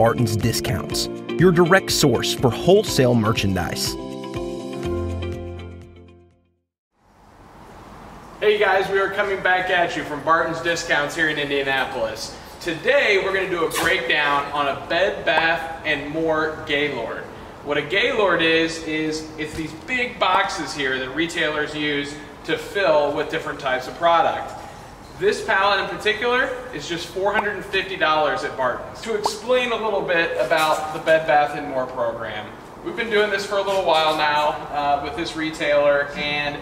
Barton's Discounts, your direct source for wholesale merchandise. Hey guys, we are coming back at you from Barton's Discounts here in Indianapolis. Today we're going to do a breakdown on a Bed Bath & More Gaylord. What a Gaylord is it's these big boxes here that retailers use to fill with different types of product. This palette in particular is just $450 at Barton's. To explain a little bit about the Bed Bath & More program, we've been doing this for a little while now with this retailer, and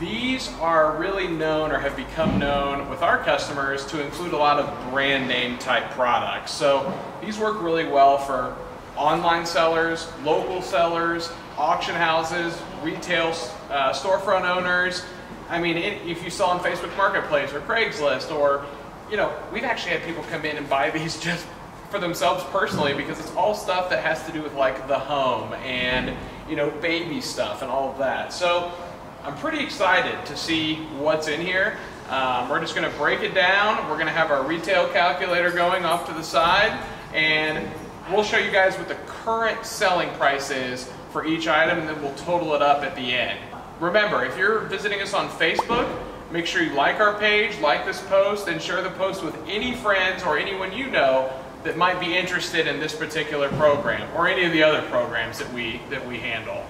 these are really known, or have become known with our customers, to include a lot of brand name type products. So these work really well for online sellers, local sellers, auction houses, retail storefront owners. I mean, if you saw on Facebook Marketplace or Craigslist, or, you know, we've actually had people come in and buy these just for themselves personally, because it's all stuff that has to do with like the home and, you know, baby stuff and all of that. So I'm pretty excited to see what's in here. We're just going to break it down. We're going to have our retail calculator going off to the side, and we'll show you guys what the current selling price is for each item, and then we'll total it up at the end. Remember, if you're visiting us on Facebook, make sure you like our page, like this post, and share the post with any friends or anyone you know that might be interested in this particular program or any of the other programs that we handle.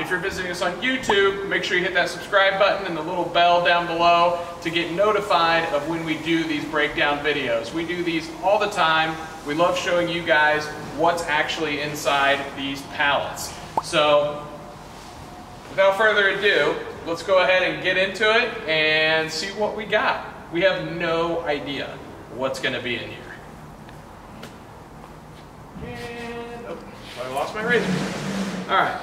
If you're visiting us on YouTube, make sure you hit that subscribe button and the little bell down below to get notified of when we do these breakdown videos. We do these all the time. We love showing you guys what's actually inside these pallets. So without further ado, let's go ahead and get into it and see what we got. We have no idea what's going to be in here. And, oh, I lost my razor. All right.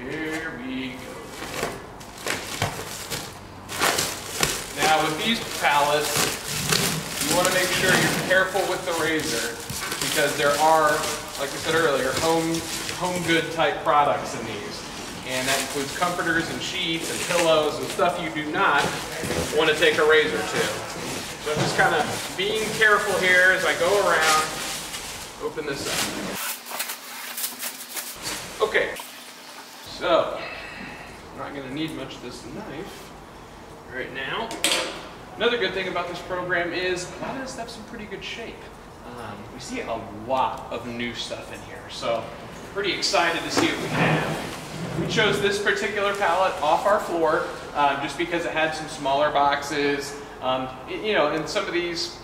Here we go. Now with these pallets, you want to make sure you're careful with the razor, because there are, like I said earlier, home good type products in these. And that includes comforters and sheets and pillows and stuff you do not want to take a razor to. So I'm just kind of being careful here as I go around. Open this up. Okay. So, I'm not going to need much of this knife right now. Another good thing about this program is a lot of this stuff's in pretty good shape. We see a lot of new stuff in here, so pretty excited to see what we have. We chose this particular palette off our floor just because it had some smaller boxes. You know, and some of these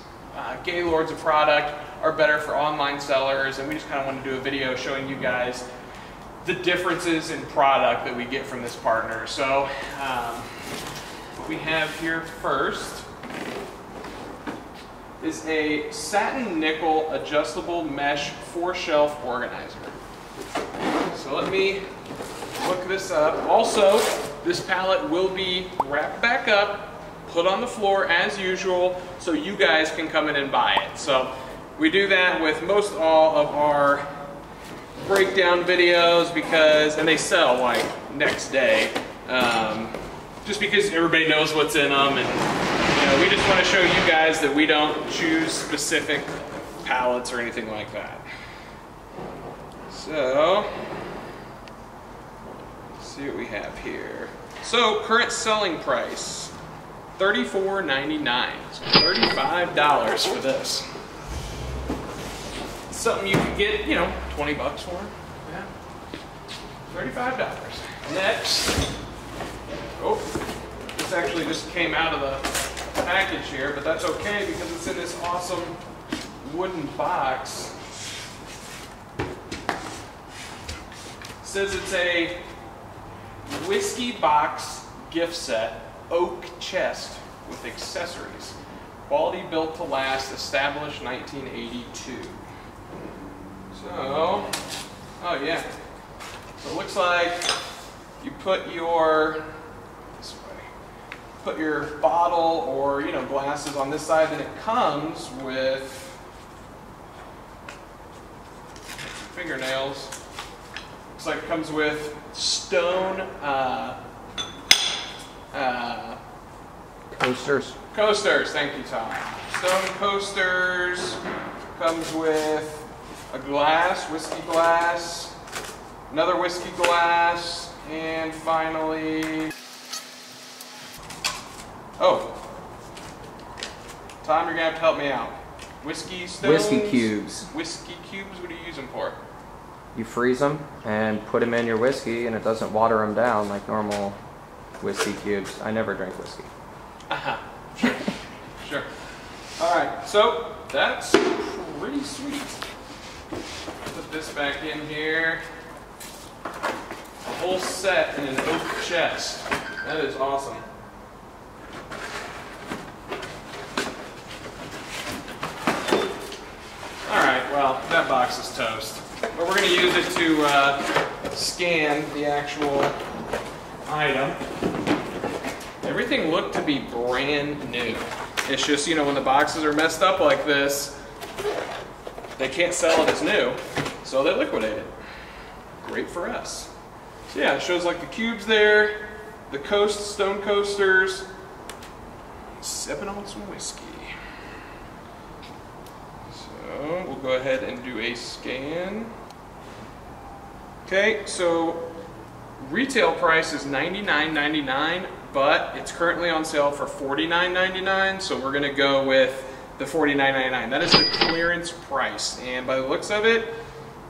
Gaylords of product are better for online sellers, and we just kind of want to do a video showing you guys the differences in product that we get from this partner. So what we have here first is a satin nickel adjustable mesh 4-shelf organizer. So let me look this up. Also, this palette will be wrapped back up, put on the floor as usual, so you guys can come in and buy it. So we do that with most all of our breakdown videos, because, and they sell like next day, just because everybody knows what's in them, and you know, we just want to show you guys that we don't choose specific palettes or anything like that. So let's see what we have here. So current selling price $34.99, so $35 for this. Something you could get, you know, 20 bucks for. Yeah. $35. Next. Oh, this actually just came out of the package here, but that's okay because it's in this awesome wooden box. It says it's a whiskey box gift set, oak chest with accessories. Quality built to last, established 1982. So, oh yeah, so it looks like you put your, this way, put your bottle or, you know, glasses on this side, and it comes with fingernails. Looks like it comes with stone coasters. Coasters, thank you, Tom. some coasters. Comes with a glass, whiskey glass, another whiskey glass, and finally, oh, Tom, you're gonna have to help me out. Whiskey stones? Whiskey cubes. Whiskey cubes, what do you use them for? You freeze them and put them in your whiskey and it doesn't water them down like normal whiskey cubes. I never drink whiskey. Sure, sure. All right, so that's pretty sweet. Put this back in here. A whole set in an oak chest. That is awesome. Alright, well, that box is toast. But we're going to use it to scan the actual item. Everything looked to be brand new. It's just, you know, when the boxes are messed up like this, they can't sell it as new, so they liquidate it. Great for us. So yeah, it shows like the cubes there, the coast, stone coasters, sipping on some whiskey. So we'll go ahead and do a scan. Okay, so retail price is $99.99, but it's currently on sale for $49.99, so we're gonna go with the $49.99. That is the clearance price, and by the looks of it,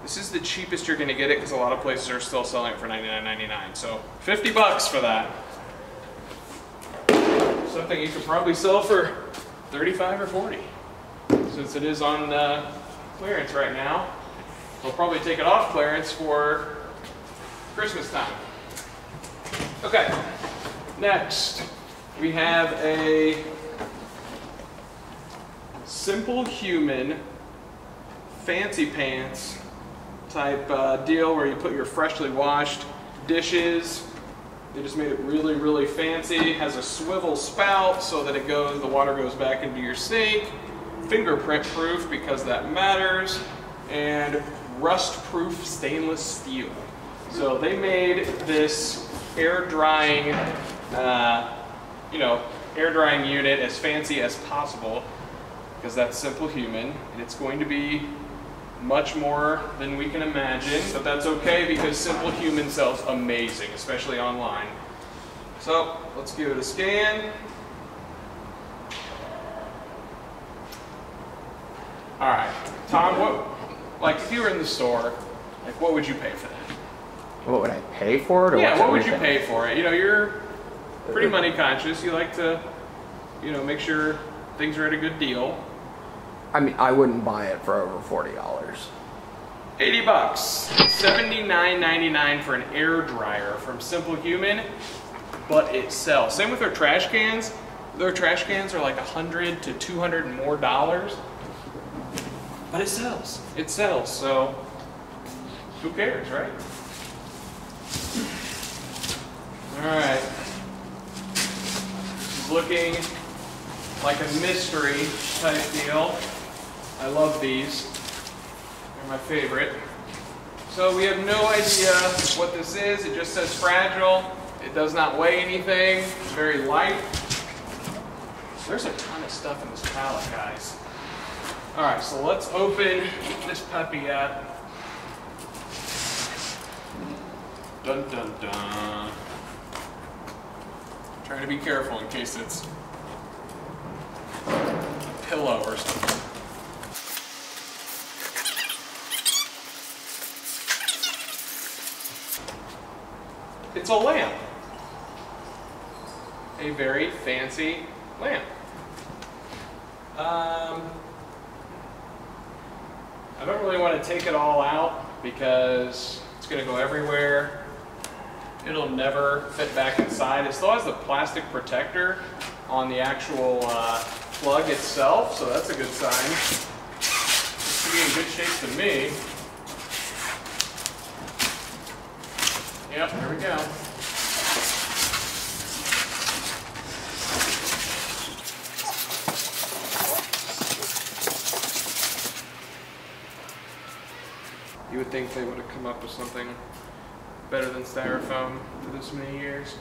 this is the cheapest you're gonna get it because a lot of places are still selling it for $99.99, so 50 bucks for that. Something you could probably sell for 35 or 40. Since it is on clearance right now, we'll probably take it off clearance for Christmas time. Okay, next we have a Simple Human fancy pants type deal where you put your freshly washed dishes. They just made it really, really fancy. It has a swivel spout so that it goes, the water goes back into your sink. Fingerprint proof because that matters, and rust proof stainless steel. So they made this air drying, air drying unit as fancy as possible because that's Simple Human, and it's going to be much more than we can imagine, but that's okay because Simple Human sells amazing, especially online. So let's give it a scan. All right, Tom, what, like if you were in the store, like what would you pay for that? What would I pay for it? Or yeah, what would you pay for it? You know, you're pretty money conscious. You like to, you know, make sure things are at a good deal. I mean, I wouldn't buy it for over $40. 80 bucks, $79.99 for an air dryer from Simple Human, but it sells. Same with their trash cans. Their trash cans are like $100 to $200 and more dollars. But it sells. It sells, so who cares, right? Alright. This is looking like a mystery type deal. I love these. They're my favorite. So we have no idea what this is. It just says fragile. It does not weigh anything. It's very light. There's a ton of stuff in this pallet, guys. All right, so let's open this puppy up. Dun, dun, dun. Try to be careful in case it's a pillow or something. It's a lamp. A very fancy lamp. I don't really want to take it all out because it's going to go everywhere. It'll never fit back inside. It still has the plastic protector on the actual plug itself, so that's a good sign. It's going to be in good shape to me. Yep, there we go. You would think they would have come up with something better than styrofoam for this many years.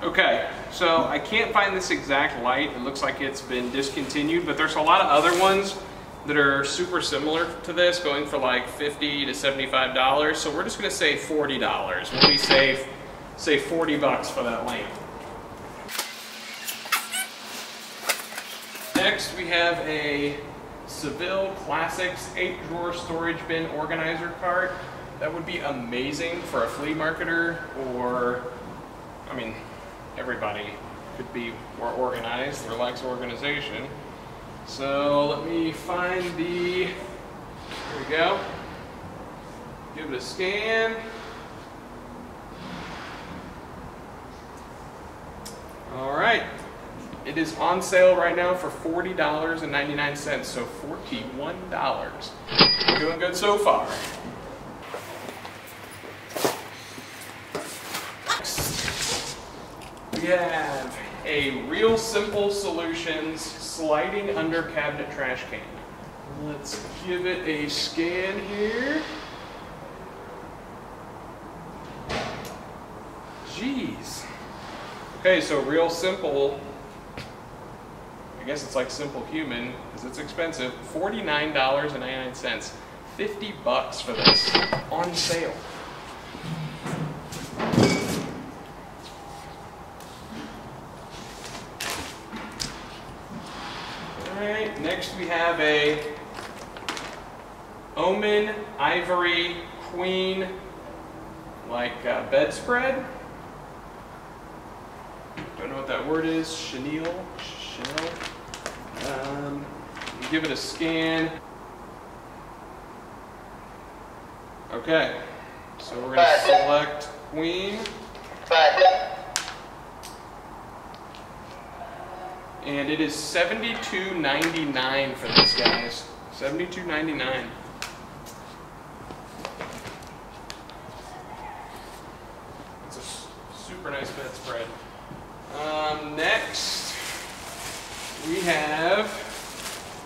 Okay, so I can't find this exact light. It looks like it's been discontinued, but there's a lot of other ones that are super similar to this, going for like $50 to $75. So we're just gonna say $40. We'll be safe, say $40 for that lamp. Next, we have a Seville Classics 8-drawer storage bin organizer cart. That would be amazing for a flea marketer, or, I mean, everybody could be more organized or likes organization. So let me find the, here we go. Give it a scan. All right. It is on sale right now for $40.99, so $41. We're doing good so far. We have a Real Simple Solutions sliding under cabinet trash can. Let's give it a scan here. Jeez. Okay, so Real Simple, I guess it's like Simple Human because it's expensive. $49.99. $50 for this on sale. Alright, next we have a Omen Ivory Queen like bedspread. Don't know what that word is. Chenille? Give it a scan. Okay, so we're going to select Queen. And it is $72.99 for this, guys. $72.99. It's a super nice bedspread. Next, we have,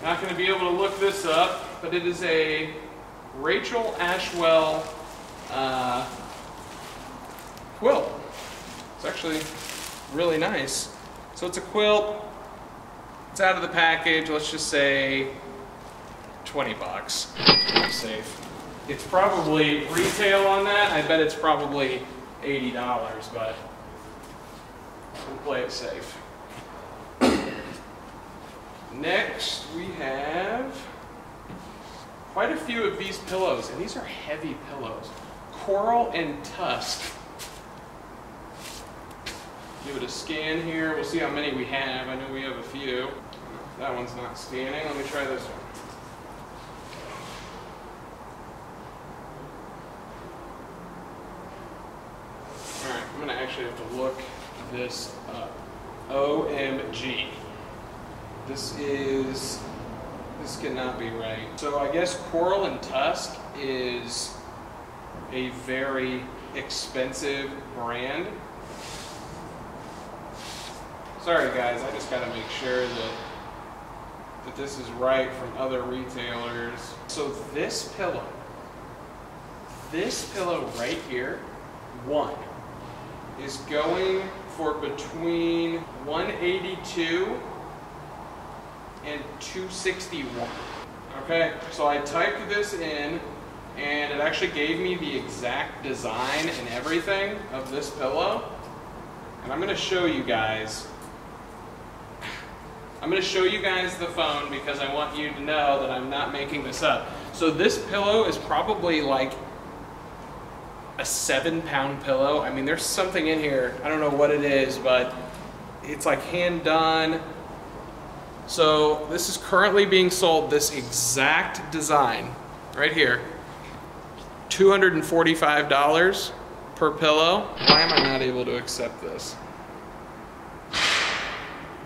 not going to be able to look this up, but it is a Rachel Ashwell quilt. It's actually really nice. So it's a quilt, it's out of the package, let's just say $20. Pretty safe. It's probably retail on that, I bet it's probably $80, but we'll play it safe. Next we have quite a few of these pillows, and these are heavy pillows. Coral and Tusk. Give it a scan here. We'll see how many we have. I know we have a few. That one's not scanning. Let me try this one. Alright, I'm going to actually have to look this up. OMG. This cannot be right. So I guess Coral and Tusk is a very expensive brand. Sorry guys, I just gotta make sure that this is right from other retailers. So this pillow right here, one, is going for between $182 and $261. Okay, so I typed this in and it actually gave me the exact design and everything of this pillow. And I'm going to show you guys the phone because I want you to know that I'm not making this up. So this pillow is probably like a 7-pound pillow. I mean, there's something in here. I don't know what it is, but it's like hand done. So this is currently being sold, this exact design right here. $245 per pillow. Why am I not able to accept this?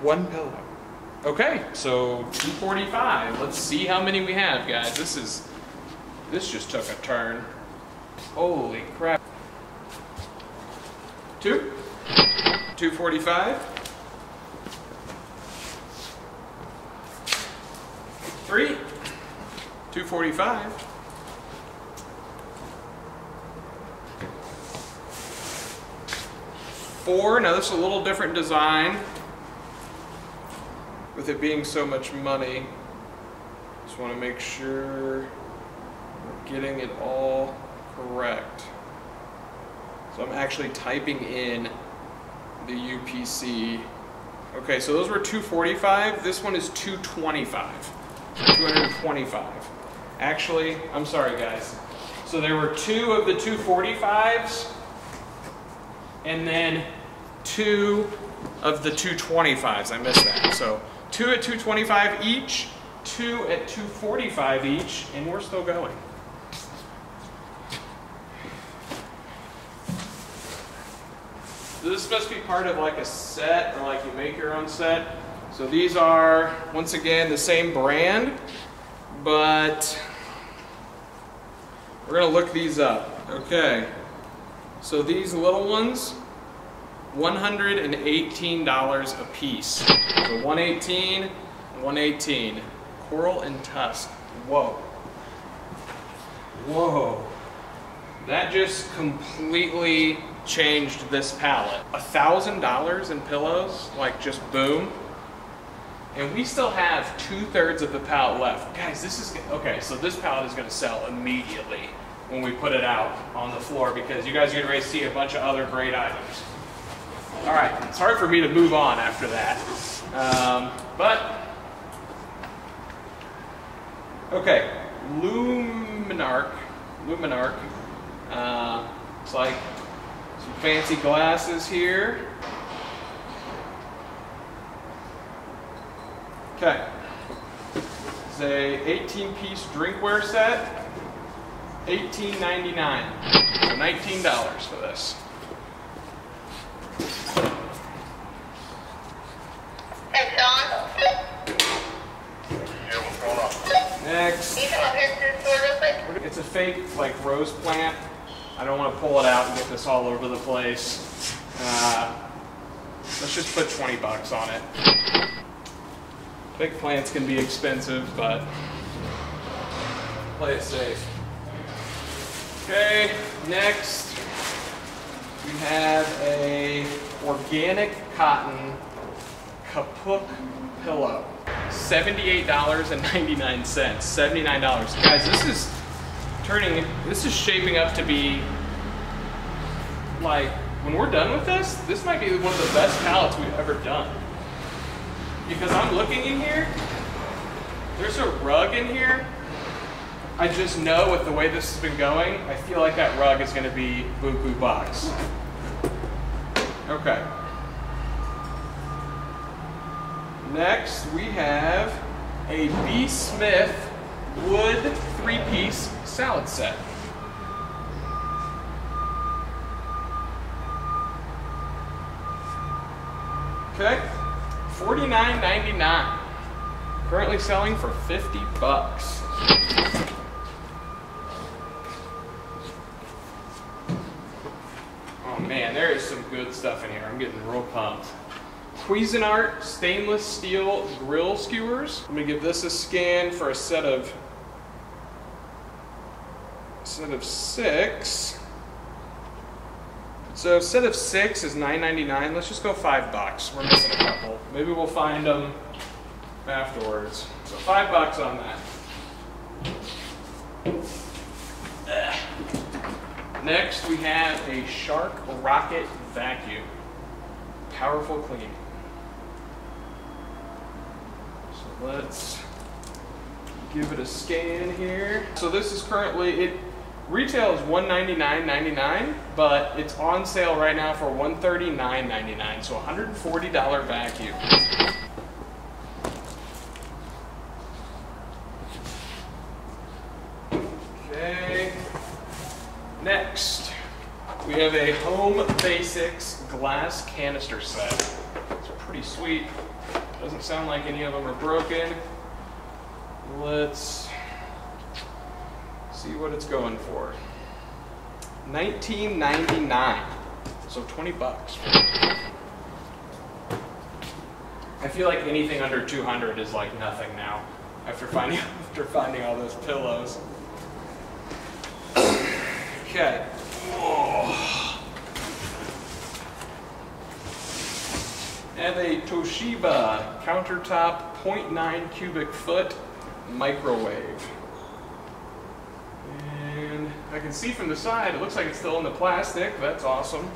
One pillow. Okay, so $245. Let's see how many we have, guys. This just took a turn. Holy crap. $245. $245. 4. Now this is a little different design, with it being so much money. Just want to make sure we're getting it all correct. So I'm actually typing in the UPC. Okay, so those were $245. This one is $225. $225. Actually, I'm sorry guys. So there were 2 of the 245s and then 2 of the 225s. I missed that. So 2 at 225 each, 2 at 245 each, and we're still going. So this must be part of like a set, or like you make your own set. So these are, once again, the same brand, but we're gonna look these up. Okay, so these little ones, $118 a piece. So 118, 118. Coral and Tusk, whoa. Whoa. That just completely changed this palette. $1,000 in pillows, like just boom. And we still have 2/3 of the palette left. Guys, this is, okay, so this palette is gonna sell immediately when we put it out on the floor, because you guys are gonna ready to see a bunch of other great items. All right, it's hard for me to move on after that. Okay, Luminarc. It's like some fancy glasses here. Okay, it's a 18-piece drinkware set, $18.99, so $19 for this. It's on. Yeah, what's going on? Next. You come up here to the store real quick? It's a fake, like, rose plant. I don't want to pull it out and get this all over the place. Let's just put 20 bucks on it. Big plants can be expensive, but play it safe. Okay, next we have a organic cotton kapuk pillow. $78.99, $79. Guys, this is shaping up to be, like, when we're done with this, this might be one of the best palettes we've ever done. Because I'm looking in here, there's a rug in here. I just know with the way this has been going, I feel like that rug is gonna be Buku Box. Okay. Next, we have a B. Smith wood 3-piece salad set. Okay. $49.99. Currently selling for 50 bucks. Oh man, there is some good stuff in here. I'm getting real pumped. Cuisinart stainless steel grill skewers. Let me give this a scan for a set of 6. So a set of 6 is $9.99. Let's just go $5. We're missing a couple. Maybe we'll find them afterwards. So $5 on that. Next, we have a Shark Rocket vacuum. Powerful cleaning. So let's give it a scan here. So this is currently it. Retail is $199.99, but it's on sale right now for $139.99, so $140 vacuum. Okay, next, we have a Home Basics glass canister set. It's pretty sweet. Doesn't sound like any of them are broken. Let's see what it's going for. $19.99, so 20 bucks. I feel like anything under 200 is like nothing now, after finding all those pillows. Okay. Whoa. have a Toshiba countertop 0.9 cubic foot microwave. And I can see from the side, it looks like it's still in the plastic. That's awesome.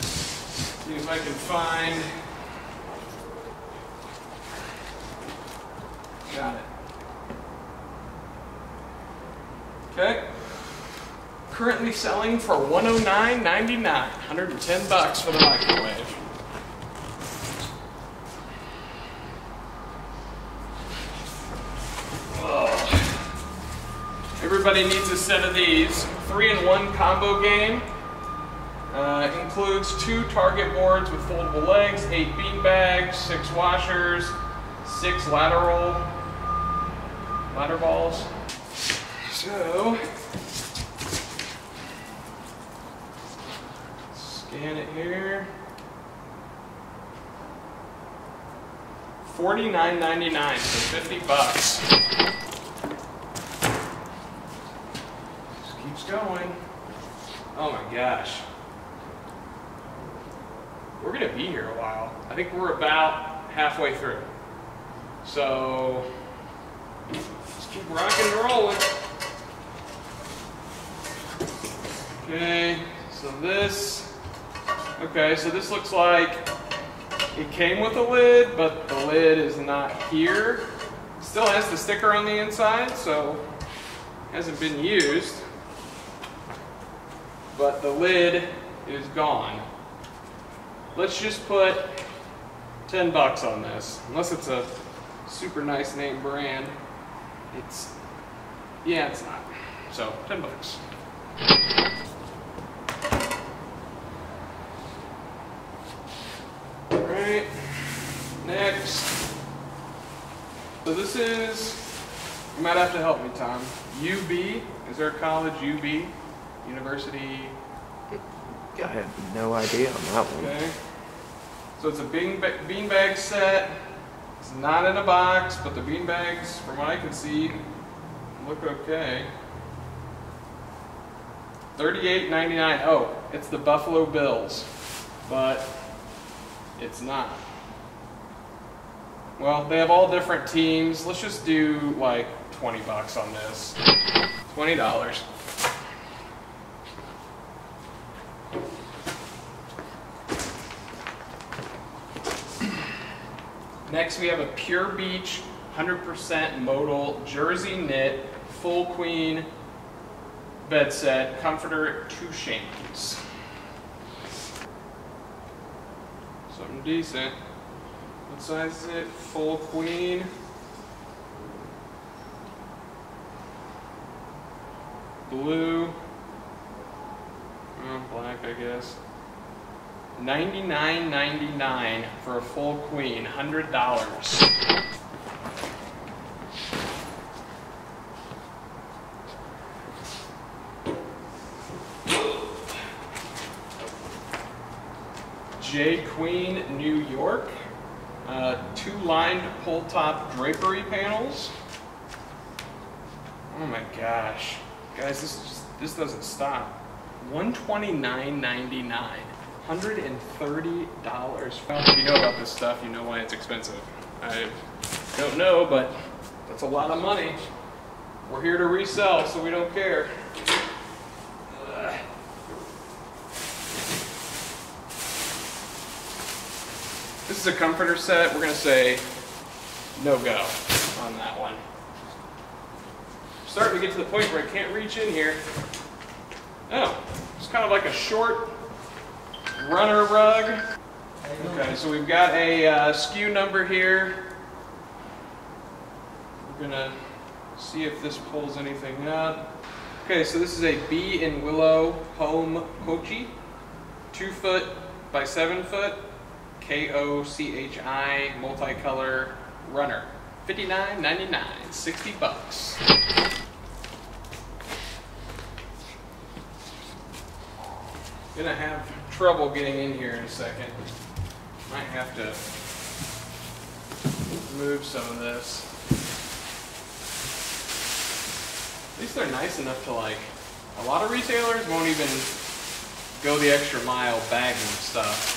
See if I can find... Got it. Okay. Currently selling for $109.99, $110 for the microwave. Oh. Everybody needs a set of these. 3-in-1 combo game. Includes 2 target boards with foldable legs, 8 bean bags, 6 washers, 6 ladder balls. So. Scan it here. $49.99 for $50. Just keeps going. Oh my gosh. We're gonna be here a while. I think we're about halfway through. So just keep rocking and rolling. Okay, so this. Okay, so this looks like it came with a lid, but the lid is not here. It still has the sticker on the inside, so it hasn't been used. But the lid is gone. Let's just put $10 on this, unless it's a super nice name brand. It's, yeah, it's not. So $10. Alright, next. So this is, you might have to help me, Tom. UB, is there a college UB? University? I have no idea on that one. Okay. So it's a beanbag set. It's not in a box, but the beanbags, from what I can see, look okay. $38.99. Oh, it's the Buffalo Bills. But it's not. Well, they have all different teams. Let's just do like $20 on this. $20. Next, we have a Pure Beach 100% modal jersey knit full queen bed set comforter 2 shanties. Something decent. What size is it? Full queen. Blue. Oh, black, I guess. $99.99 for a full queen. $100. J Queen New York, 2 lined pull top drapery panels. Oh my gosh, guys, this doesn't stop. $129.99, $130. If you know about this stuff, you know why it's expensive. I don't know, but that's a lot of money. We're here to resell, so we don't care. This is a comforter set. We're going to say no go on that one. I'm starting to get to the point where I can't reach in here. Oh, it's kind of like a short runner rug. Okay, so we've got a SKU number here. We're going to see if this pulls anything up. Okay, so this is a Bee and Willow Home Kochi, 2 foot by 7 foot. Kochi multicolor runner. $59.99, $60. Gonna have trouble getting in here in a second. Might have to move some of this. At least they're nice enough to like, a lot of retailers won't even go the extra mile bagging stuff.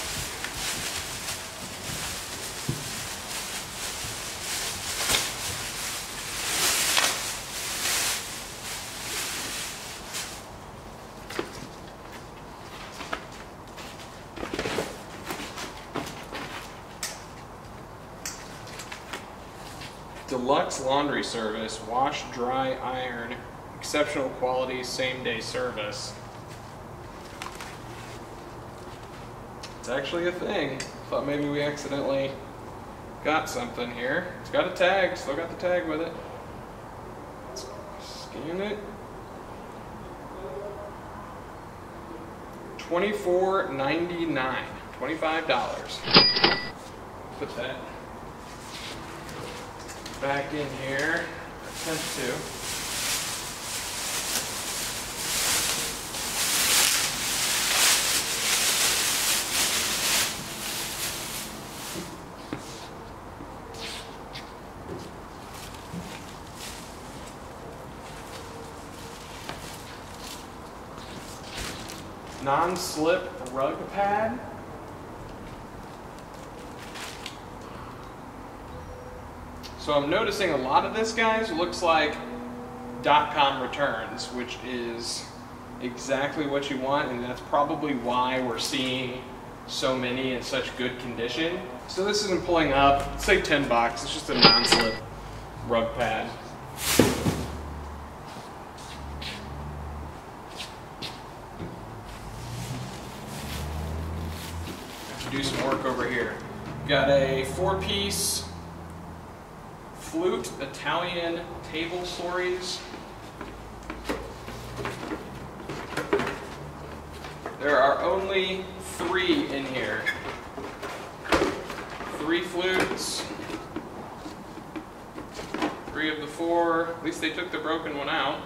Deluxe laundry service, wash, dry, iron, exceptional quality, same day service. It's actually a thing. Thought maybe we accidentally got something here. It's got a tag, still got the tag with it. Let's scan it. $24.99, $25. Put that back in here. Attempt to. Non-slip rug pad. So I'm noticing a lot of this, guys, looks like .com returns, which is exactly what you want, and that's probably why we're seeing so many in such good condition. So this isn't pulling up, let's say $10, it's just a non-slip rug pad. Do some work over here. Got a four-piece flute Italian table stories. There are only three in here. Three flutes. Three of the four. At least they took the broken one out.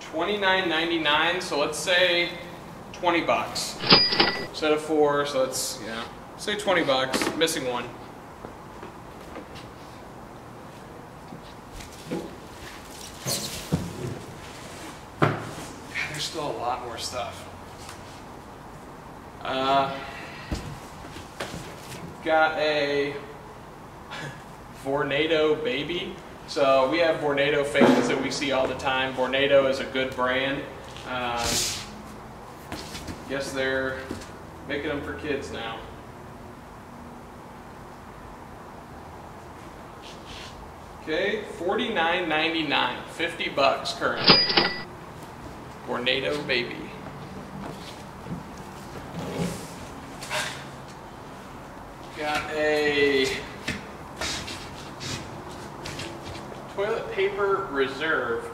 $29.99, so let's say $20. Set of four, so that's, yeah, say $20. Missing one. God, there's still a lot more stuff. Got a Vornado baby. So we have Vornado fans that we see all the time. Vornado is a good brand. Guess they're making them for kids now. Okay, $49.99, $50 currently. Vornado baby. Got a toilet paper reserve,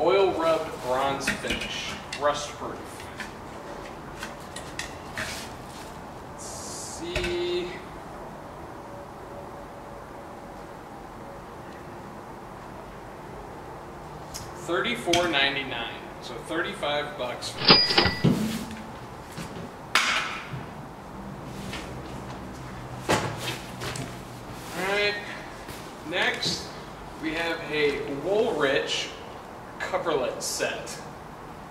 oil rubbed bronze finish, rust proof. $34.99, so $35 for this. Alright, next we have a Woolrich coverlet set.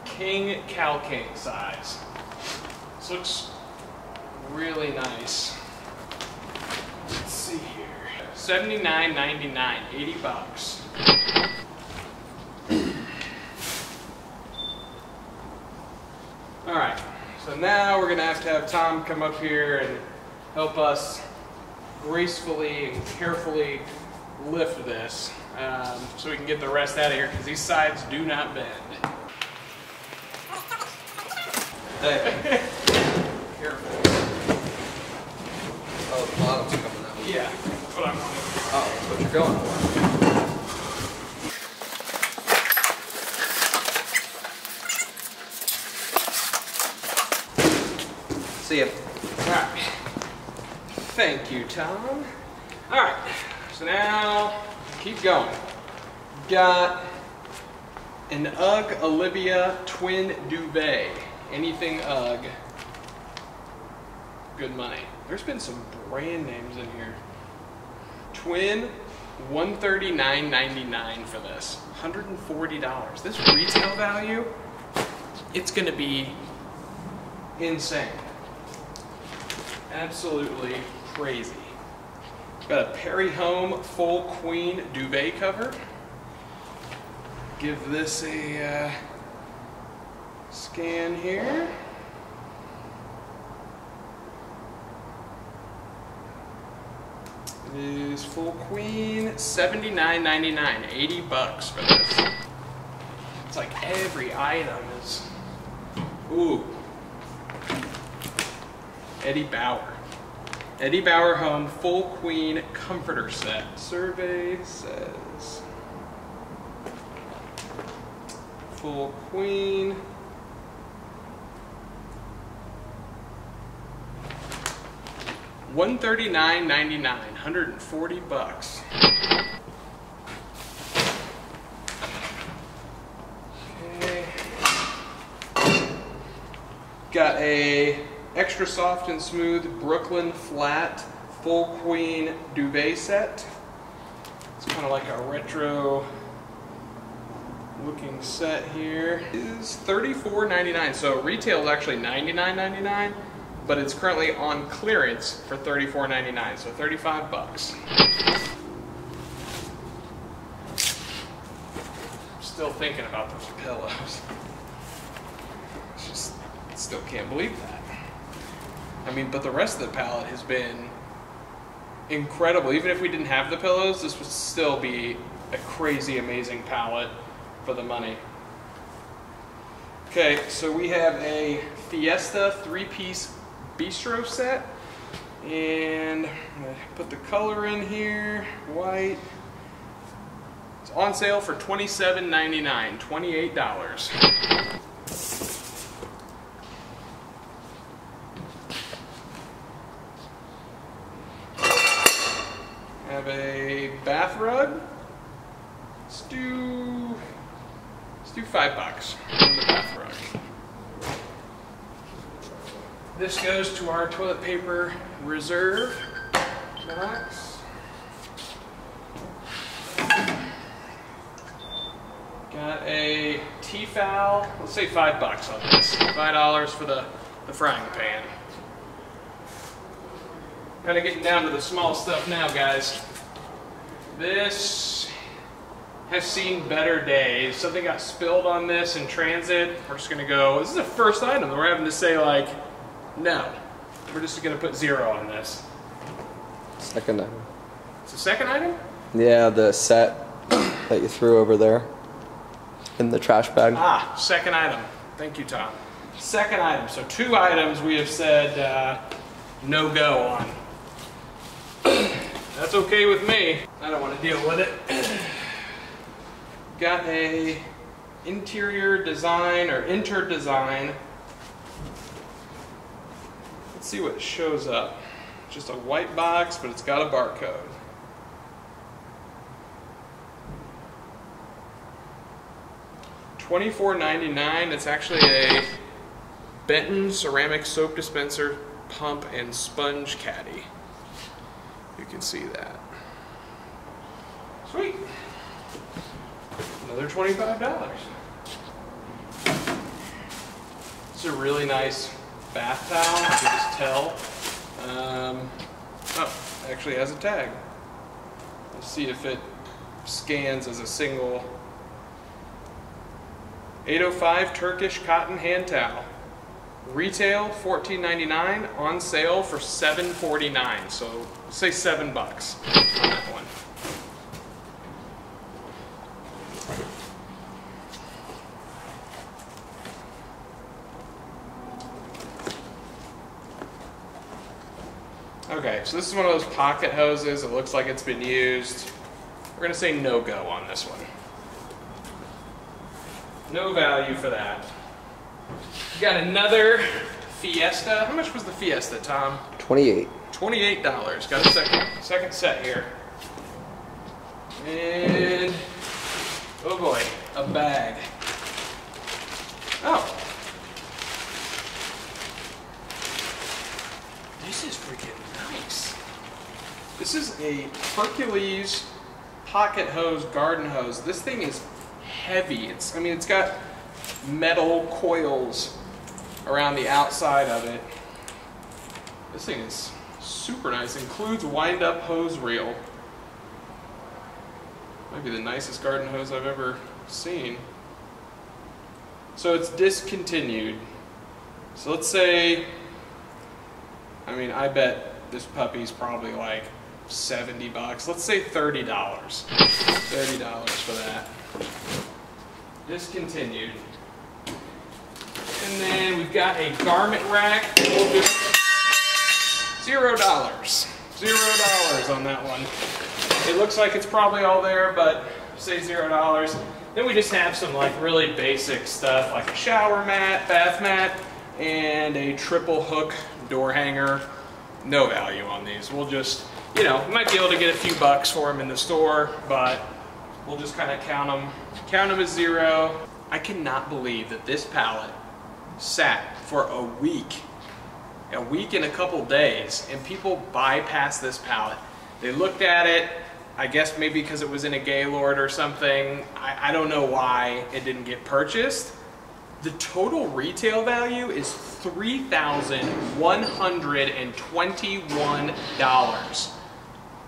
King, Cal King size. This looks really nice. Let's see here. $79.99, $80. Alright, so now we're going to have Tom come up here and help us gracefully and carefully lift this so we can get the rest out of here because these sides do not bend. Hey. Careful. Oh, the bottom's coming out. Yeah, that's what I'm going for. Oh, that's what you're going for. See ya. Alright. Thank you, Tom. Alright, so now keep going. Got an UGG Olivia Twin Duvet. Anything UGG. Good money. There's been some brand names in here. Twin, $139.99 for this. $140. This retail value, it's gonna be insane. Absolutely crazy. Got a Perry Home full queen duvet cover. Give this a scan here. is full queen, $79.99, $80 for this. It's like every item is, ooh. Eddie Bauer. Eddie Bauer Home Full Queen Comforter Set. Survey says full queen. $139.99, $140. Okay. Got a extra soft and smooth Brooklyn flat full queen duvet set. It's kind of like a retro looking set here. It is $34.99, so retail is actually $99.99. but it's currently on clearance for $34.99, so $35. I'm still thinking about those pillows. Just still can't believe that. I mean, but the rest of the palette has been incredible. Even if we didn't have the pillows, this would still be a crazy, amazing palette for the money. Okay, so we have a Fiesta three-piece bistro set, and I'm gonna put the color in here, white. It's on sale for $27.99, $28. Have a bath rug. Let's do $5 on the bath rug. This goes to our toilet paper reserve box. Got a T-Fal, let's say $5 on this. $5 for the frying pan. Kind of getting down to the small stuff now, guys. This has seen better days. Something got spilled on this in transit. We're just gonna go, this is the first item that we're having to say, like, no, we're just gonna put $0 on this. Second item. It's the second item? Yeah, the set that you threw over there in the trash bag. Ah, second item. Thank you, Tom. Second item. So two items we have said no go on. That's okay with me. I don't want to deal with it. Got a interior design or Interdesign. Let's see what shows up. Just a white box, but it's got a barcode. $24.99. It's actually a Benton ceramic soap dispenser, pump, and sponge caddy. You can see that. Sweet. Another $25. It's a really nice bath towel, you can just tell. Oh, it actually has a tag. Let's see if it scans as a single. 805 Turkish cotton hand towel. Retail $14.99, on sale for $7.49, so say $7 on that one. Okay, so this is one of those pocket hoses. It looks like it's been used. We're gonna say no go on this one. No value for that. Got another Fiesta. How much was the Fiesta, Tom? $28. $28. Got a second set here. And oh boy, a bag. Oh. This is freaking nice. This is a Hercules pocket hose, garden hose. This thing is heavy. It's, I mean, it's got metal coils around the outside of it. This thing is super nice. Includes wind-up hose reel. Might be the nicest garden hose I've ever seen. So it's discontinued. So let's say, I mean, I bet this puppy's probably like $70. Let's say $30. $30 for that. Discontinued. And then we've got a garment rack. We'll do $0. $0 on that one. It looks like it's probably all there, but say $0. Then we just have some like really basic stuff like a shower mat, bath mat, and a triple hook door hanger. No value on these. We'll just, you know, we might be able to get a few bucks for them in the store, but we'll just kind of count them as $0. I cannot believe that this pallet sat for a week and a couple days, and people bypassed this pallet. They looked at it, I guess maybe because it was in a Gaylord or something. I don't know why it didn't get purchased. The total retail value is $3,121.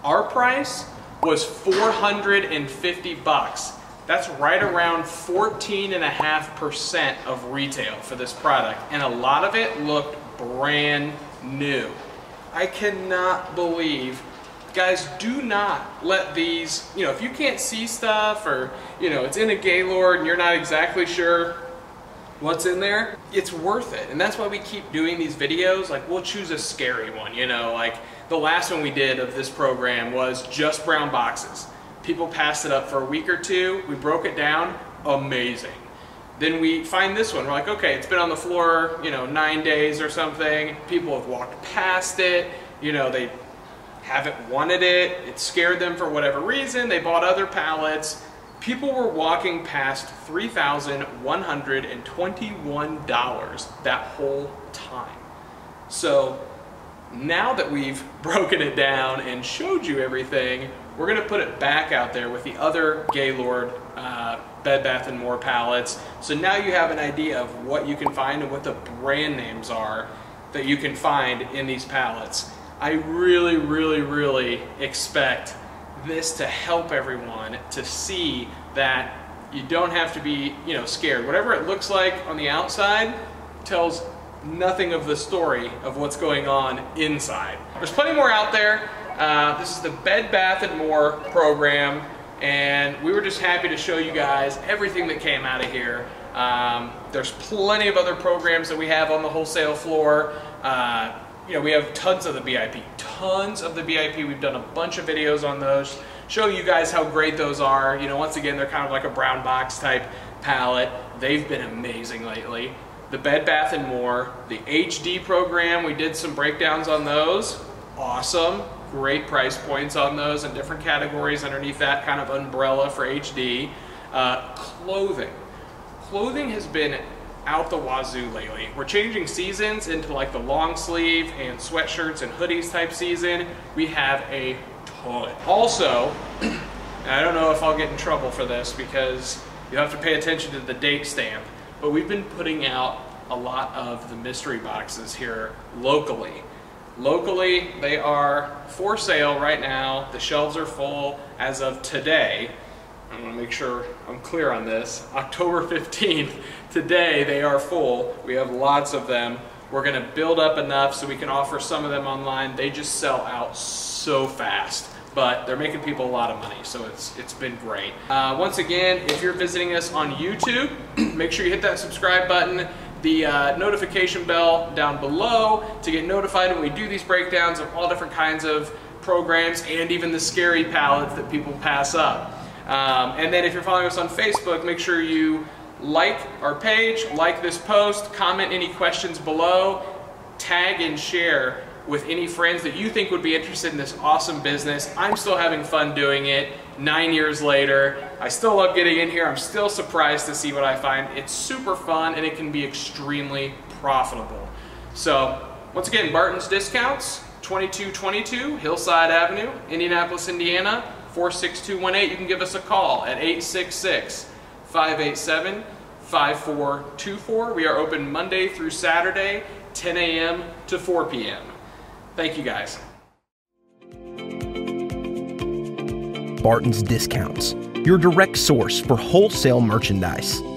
Our price was $450. That's right around 14.5% of retail for this product, and a lot of it looked brand new. I cannot believe, guys, do not let these, you know, if you can't see stuff or, you know, it's in a Gaylord and you're not exactly sure what's in there, it's worth it. And that's why we keep doing these videos. Like, we'll choose a scary one, you know, like the last one we did of this program was just brown boxes. People passed it up for a week or two. We broke it down. Amazing. Then we find this one. We're like, okay, it's been on the floor, you know, 9 days or something. People have walked past it. You know, they haven't wanted it. It scared them for whatever reason. They bought other pallets. People were walking past $3,121 that whole time. So now that we've broken it down and showed you everything, we're going to put it back out there with the other Gaylord Bed Bath & More pallets. So now you have an idea of what you can find and what the brand names are that you can find in these pallets. I really, really, really expect this to help everyone to see that you don't have to be, you know, scared. Whatever it looks like on the outside tells nothing of the story of what's going on inside. There's plenty more out there. This is the Bed Bath & More program, and we were just happy to show you guys everything that came out of here. There's plenty of other programs that we have on the wholesale floor. You know, we have tons of the BIP. We've done a bunch of videos on those, show you guys how great those are. You know, once again, they're kind of like a brown box type palette. They've been amazing lately. The Bed Bath & More, the HD program, we did some breakdowns on those. Awesome. Great price points on those and different categories underneath that kind of umbrella for HD. Clothing. Clothing has been out the wazoo lately. We're changing seasons into like the long sleeve and sweatshirts and hoodies type season. We have a ton. Also, I don't know if I'll get in trouble for this because you have to pay attention to the date stamp, but we've been putting out a lot of the mystery boxes here locally. Locally, they are for sale right now. The shelves are full as of today. I want to make sure I'm clear on this. October 15th, today they are full. We have lots of them. We're going to build up enough so we can offer some of them online. They just sell out so fast, but they're making people a lot of money, so it's been great. Once again, if you're visiting us on YouTube, make sure you hit that subscribe button, the notification bell down below to get notified when we do these breakdowns of all different kinds of programs and even the scary palettes that people pass up. And then if you're following us on Facebook, make sure you like our page, like this post, comment any questions below, tag and share with any friends that you think would be interested in this awesome business. I'm still having fun doing it 9 years later. I still love getting in here. I'm still surprised to see what I find. It's super fun and it can be extremely profitable. So once again, Barton's Discounts, 2222 Hillside Avenue, Indianapolis, Indiana, 46218. You can give us a call at 866-587-5424. We are open Monday through Saturday, 10 a.m. to 4 p.m. Thank you, guys. Barton's Discounts, your direct source for wholesale merchandise.